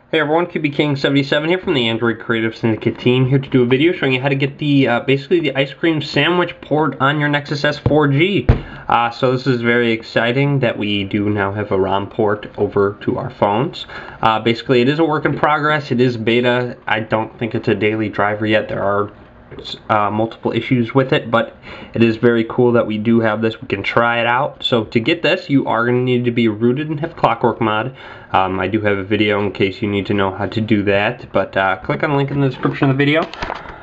Hey everyone, QBKing77 here from the Android Creative Syndicate team, here to do a video showing you how to get the basically the Ice Cream Sandwich port on your Nexus S 4G. So this is very exciting that we do now have a ROM port over to our phones. Basically, it is a work in progress. It is beta. I don't think it's a daily driver yet. There are multiple issues with it, but it is very cool that we do have this. We can try it out. So to get this, you are going to need to be rooted and have clockworkmod. I do have a video in case you need to know how to do that, but click on the link in the description of the video.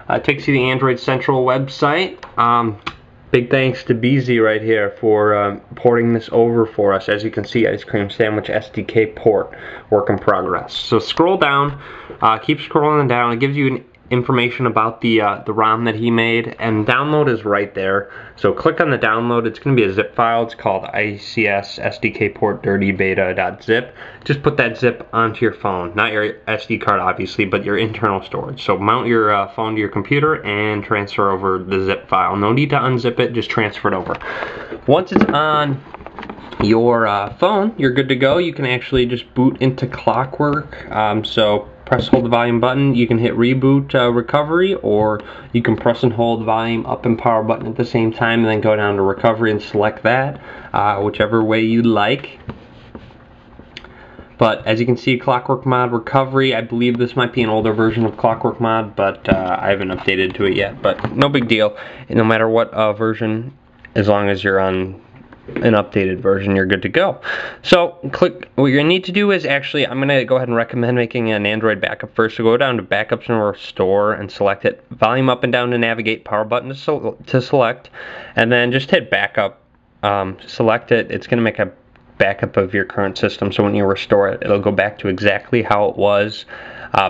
It takes you to the Android Central website. Big thanks to BZ right here for porting this over for us. As you can see, Ice Cream Sandwich SDK port, work in progress. So scroll down, keep scrolling down. It gives you an information about the ROM that he made, and download is right there. So click on the download. It's going to be a zip file. It's called ICS SDK port dirty zip. Just put that zip onto your phone, not your SD card obviously, but your internal storage. So mount your phone to your computer and transfer over the zip file. No need to unzip it, just transfer it over. Once it's on your phone, you're good to go. You can actually just boot into Clockwork. So press hold the volume button, you can hit reboot recovery, or you can press and hold volume up and power button at the same time and then go down to recovery and select that, whichever way you like. But as you can see, clockworkmod recovery, I believe this might be an older version of clockworkmod, but I haven't updated to it yet, but no big deal. And no matter what version, as long as you're on an updated version, you're good to go. So click, what you need to do is actually, I'm going to go ahead and recommend making an Android backup first. So go down to backups and restore and select it, volume up and down to navigate, power button to select, and then just hit backup, select it. It's going to make a backup of your current system, so when you restore it, it'll go back to exactly how it was.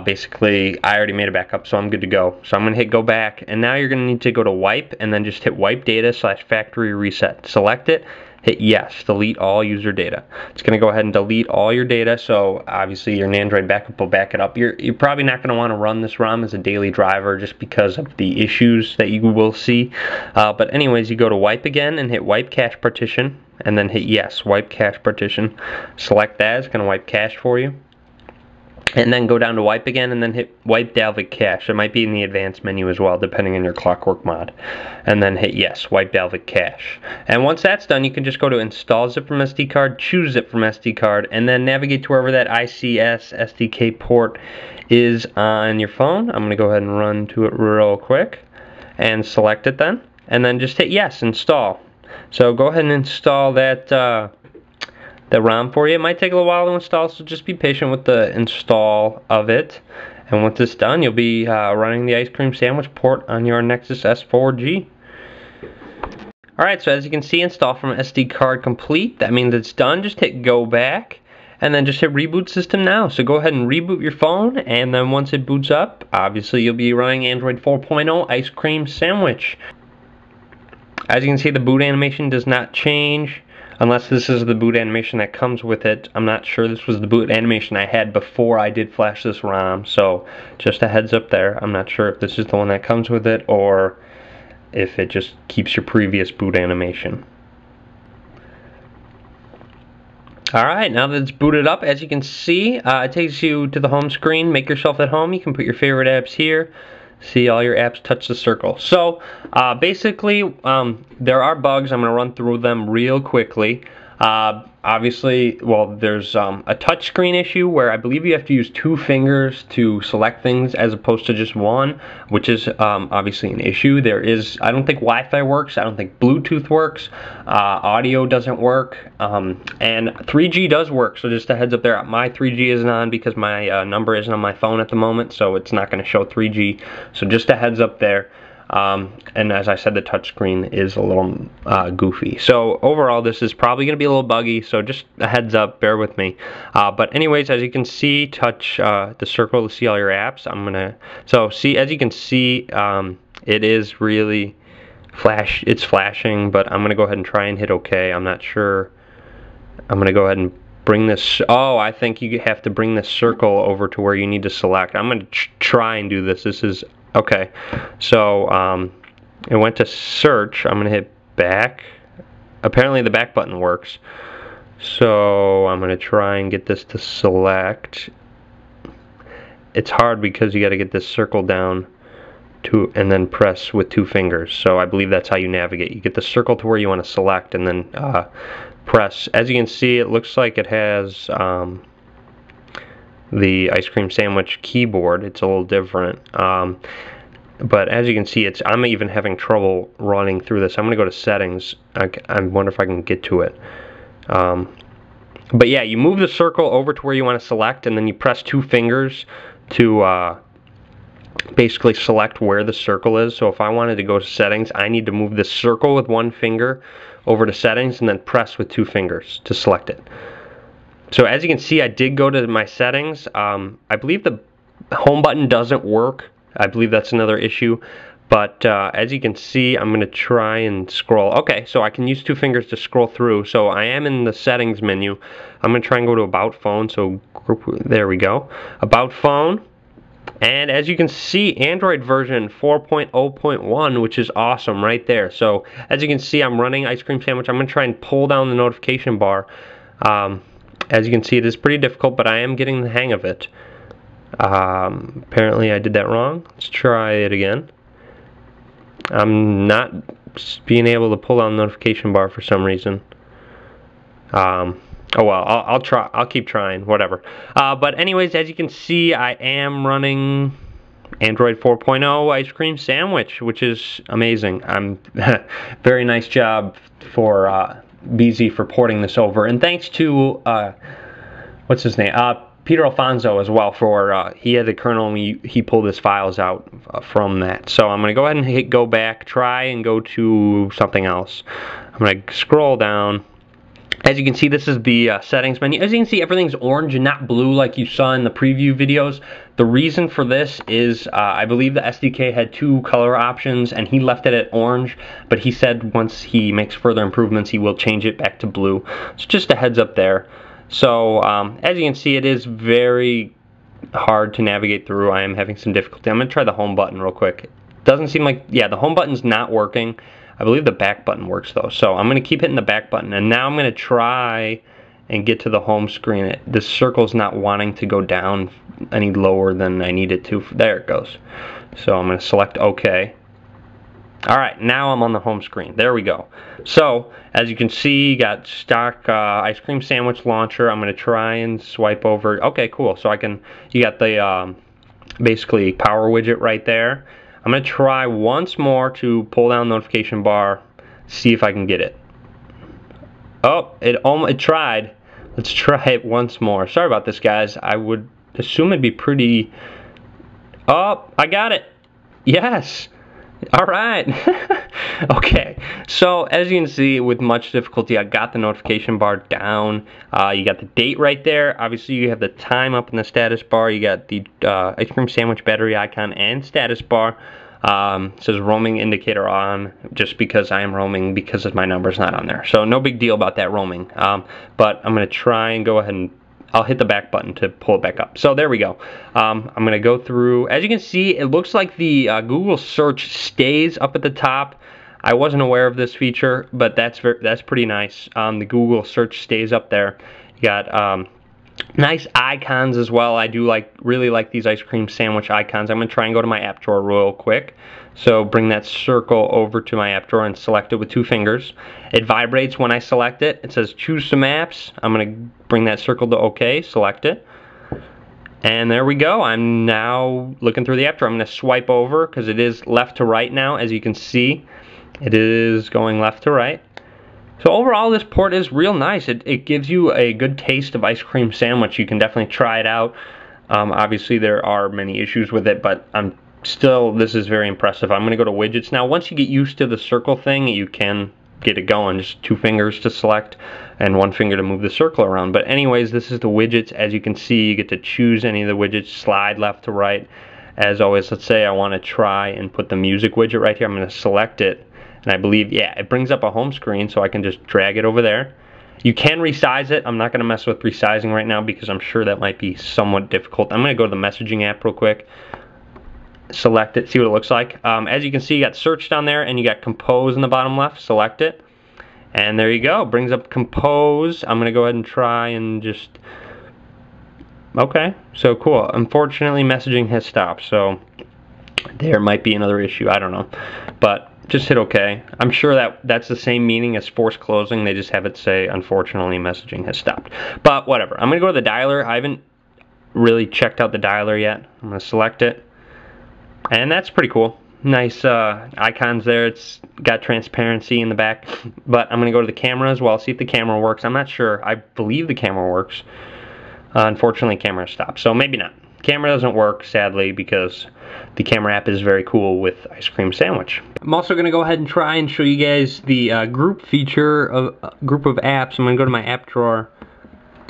Basically, I already made a backup, so I'm good to go. So I'm going to hit go back, and now you're going to need to go to wipe, and then just hit wipe data / factory reset. Select it, hit yes, delete all user data. It's going to go ahead and delete all your data, so obviously your Android backup will back it up. You're probably not going to want to run this ROM as a daily driver just because of the issues that you will see. But anyways, you go to wipe again and hit wipe cache partition, and then hit yes, wipe cache partition. Select that, it's going to wipe cache for you. And then go down to wipe again and then hit wipe Dalvik cache. It might be in the advanced menu as well, depending on your clockworkmod. And then hit yes, wipe Dalvik cache. And once that's done, you can just go to install zip from SD card, choose zip from SD card, and then navigate to wherever that ICS SDK port is on your phone. I'm going to go ahead and run to it real quick and select it then. And then just hit yes, install. So go ahead and install that the ROM for you. It might take a little while to install, so just be patient with the install of it. And once it's done, you'll be running the Ice Cream Sandwich port on your Nexus S 4G. Alright, so as you can see, install from SD card complete. That means it's done. Just hit go back, and then just hit reboot system now. So go ahead and reboot your phone, and then once it boots up, obviously you'll be running Android 4.0 Ice Cream Sandwich. As you can see, the boot animation does not change. Unless this is the boot animation that comes with it. I'm not sure. This was the boot animation I had before I did flash this ROM, so just a heads up there. I'm not sure if this is the one that comes with it or if it just keeps your previous boot animation. Alright, now that it's booted up, as you can see, it takes you to the home screen. Make yourself at home. You can put your favorite apps here. See all your apps touch the circle. So basically, there are bugs. I'm going to run through them real quickly. Obviously, well, there's a touch screen issue where I believe you have to use 2 fingers to select things as opposed to just one, which is obviously an issue. There is, I don't think Wi-Fi works, I don't think Bluetooth works, audio doesn't work, and 3G does work, so just a heads up there, my 3G isn't on because my number isn't on my phone at the moment, so it's not going to show 3G, so just a heads up there. And as I said, the touchscreen is a little goofy. So overall, this is probably going to be a little buggy, so just a heads up, bear with me. But anyways, as you can see, touch the circle to see all your apps. So as you can see, it is really flashing, but I'm going to go ahead and try and hit OK. I'm not sure. I'm going to go ahead and bring this, oh, I think you have to bring this circle over to where you need to select. I'm going to try and do this. This is okay, so it went to search. I'm going to hit back. Apparently the back button works. So I'm going to try and get this to select. It's hard because you got to get this circle down to and then press with two fingers. So I believe that's how you navigate. You get the circle to where you want to select and then press. As you can see, it looks like it has the ice cream sandwich keyboard. It's a little different. But as you can see, I'm even having trouble running through this. I'm going to go to settings. I wonder if I can get to it. But yeah, you move the circle over to where you want to select, and then you press two fingers to basically select where the circle is. So if I wanted to go to settings, I need to move this circle with one finger over to settings and then press with two fingers to select it. So as you can see, I did go to my settings. I believe the home button doesn't work. I believe that's another issue. But as you can see, I'm going to try and scroll. Okay, so I can use two fingers to scroll through. So I am in the settings menu. I'm going to try and go to About Phone. So there we go. About Phone. And as you can see, Android version 4.0.1, which is awesome right there. So as you can see, I'm running Ice Cream Sandwich. I'm going to try and pull down the notification bar. As you can see, it is pretty difficult, but I am getting the hang of it. Apparently I did that wrong. Let's try it again. I'm not being able to pull down the notification bar for some reason. Oh well, I'll try. I'll keep trying. Whatever. But anyways, as you can see, I am running Android 4.0 Ice Cream Sandwich, which is amazing. I'm very nice job for BZ for porting this over, and thanks to what's his name? Peter Alfonso as well for, he had the kernel and he pulled his files out from that. So I'm going to go ahead and hit go back, try and go to something else. I'm going to scroll down. As you can see, this is the settings menu. As you can see, everything's orange and not blue like you saw in the preview videos. The reason for this is I believe the SDK had two color options and he left it at orange, but he said once he makes further improvements, he will change it back to blue. So just a heads up there. So as you can see, it is very hard to navigate through. I am having some difficulty. I'm going to try the home button real quick. It doesn't seem like, yeah, the home button's not working. I believe the back button works though. So I'm going to keep hitting the back button. And now I'm going to try and get to the home screen. The circle's not wanting to go down any lower than I need it to. There it goes. So I'm going to select OK. Alright, now I'm on the home screen. There we go. So, as you can see, you got stock ice cream sandwich launcher. I'm going to try and swipe over. Okay, cool. So I can, you got the basically power widget right there. I'm going to try once more to pull down the notification bar, see if I can get it. Oh, it tried. Let's try it once more. Sorry about this, guys. I would assume it'd be pretty... Oh, I got it. Yes. Alright, okay, so as you can see, with much difficulty, I got the notification bar down. You got the date right there. Obviously, you have the time up in the status bar. You got the ice cream sandwich battery icon and status bar. It says roaming indicator on just because I am roaming because of my number's not on there. So no big deal about that roaming. But I'm going to try and go ahead and I'll hit the back button to pull it back up. So there we go. I'm going to go through. As you can see, it looks like the Google search stays up at the top. I wasn't aware of this feature, but that's pretty nice. The Google search stays up there. You got nice icons as well. I do really like these ice cream sandwich icons. I'm going to try and go to my app drawer real quick. So bring that circle over to my app drawer and select it with two fingers. It vibrates when I select it. It says choose some apps. I'm going to bring that circle to OK, select it. And there we go. I'm now looking through the app drawer. I'm going to swipe over because it is left to right now. As you can see, it is going left to right. So overall, this port is real nice. It gives you a good taste of ice cream sandwich. You can definitely try it out. Obviously, there are many issues with it, but I'm still, this is very impressive. I'm going to go to widgets. Now, once you get used to the circle thing, you can get it going. Just two fingers to select and one finger to move the circle around. But anyways, this is the widgets. As you can see, you get to choose any of the widgets, slide left to right. As always, let's say I want to try and put the music widget right here. I'm going to select it. And I believe, yeah, it brings up a home screen, so I can just drag it over there. You can resize it. I'm not going to mess with resizing right now because I'm sure that might be somewhat difficult. I'm going to go to the messaging app real quick. select it, see what it looks like. As you can see, you got search down there and you got compose in the bottom left. Select it, and there you go. Brings up compose. I'm gonna go ahead and try and just, okay, so cool. Unfortunately, messaging has stopped, so there might be another issue, I don't know, but just hit okay. I'm sure that's the same meaning as force closing. They just have it say, unfortunately, messaging has stopped. But whatever. I'm going to go to the dialer. I haven't really checked out the dialer yet. I'm going to select it. And that's pretty cool. Nice icons there. It's got transparency in the back. But I'm going to go to the camera as well, see if the camera works. I'm not sure. I believe the camera works. Unfortunately, camera stopped, so maybe not. Camera doesn't work, sadly, because the camera app is very cool with Ice Cream Sandwich. I'm also going to go ahead and try and show you guys the group feature of group of apps. I'm going to go to my app drawer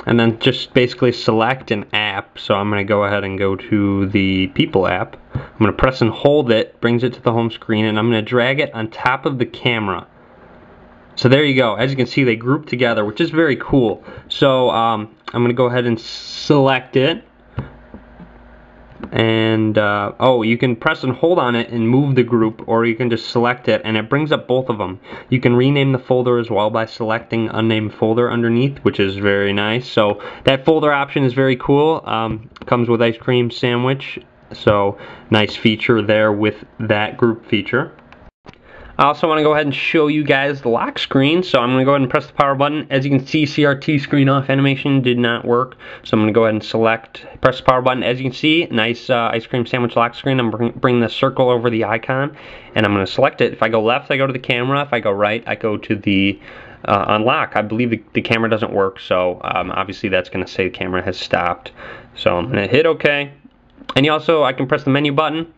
and then just basically select an app. So I'm going to go ahead and go to the People app. I'm going to press and hold it, brings it to the home screen, and I'm going to drag it on top of the camera. So there you go. As you can see, they group together, which is very cool. So I'm going to go ahead and select it. And oh, you can press and hold on it and move the group, or you can just select it and it brings up both of them. You can rename the folder as well by selecting unnamed folder underneath, which is very nice. So that folder option is very cool. Comes with Ice Cream Sandwich, so nice feature there with that group feature. I also want to go ahead and show you guys the lock screen, so I'm going to go ahead and press the power button. As you can see, CRT screen off animation did not work, so I'm going to go ahead and select, press the power button. As you can see, nice Ice Cream Sandwich lock screen. I'm going to bring the circle over the icon, and I'm going to select it. If I go left, I go to the camera. If I go right, I go to the unlock. I believe the camera doesn't work, so obviously that's going to say the camera has stopped. So I'm going to hit OK, and you also, I can press the menu button.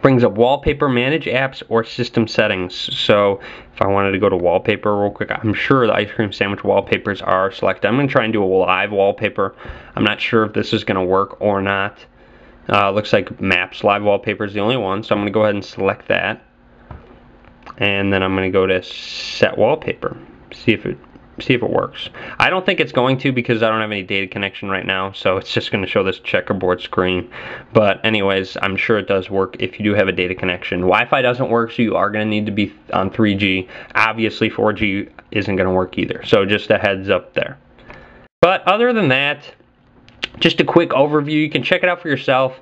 Brings up wallpaper, manage apps, or system settings. So if I wanted to go to wallpaper real quick, I'm sure the Ice Cream Sandwich wallpapers are selected. I'm going to try and do a live wallpaper. I'm not sure if this is going to work or not. Looks like Maps live wallpaper is the only one, so I'm going to go ahead and select that. And then I'm going to go to set wallpaper. See if it works. I don't think it's going to because I don't have any data connection right now, so it's just going to show this checkerboard screen. But anyways, I'm sure it does work if you do have a data connection. Wi-Fi doesn't work, so you are going to need to be on 3G. Obviously 4G isn't going to work either, so just a heads up there. But other than that, just a quick overview. You can check it out for yourself.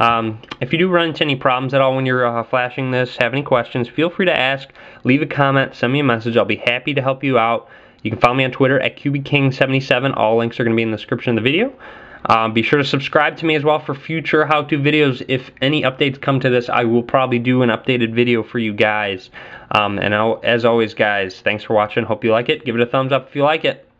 If you do run into any problems at all when you're flashing this, have any questions, feel free to ask, leave a comment, send me a message. I'll be happy to help you out. You can follow me on Twitter at QBKing77. All links are going to be in the description of the video. Be sure to subscribe to me as well for future how-to videos. If any updates come to this, I will probably do an updated video for you guys. And as always, guys, thanks for watching. Hope you like it. Give it a thumbs up if you like it.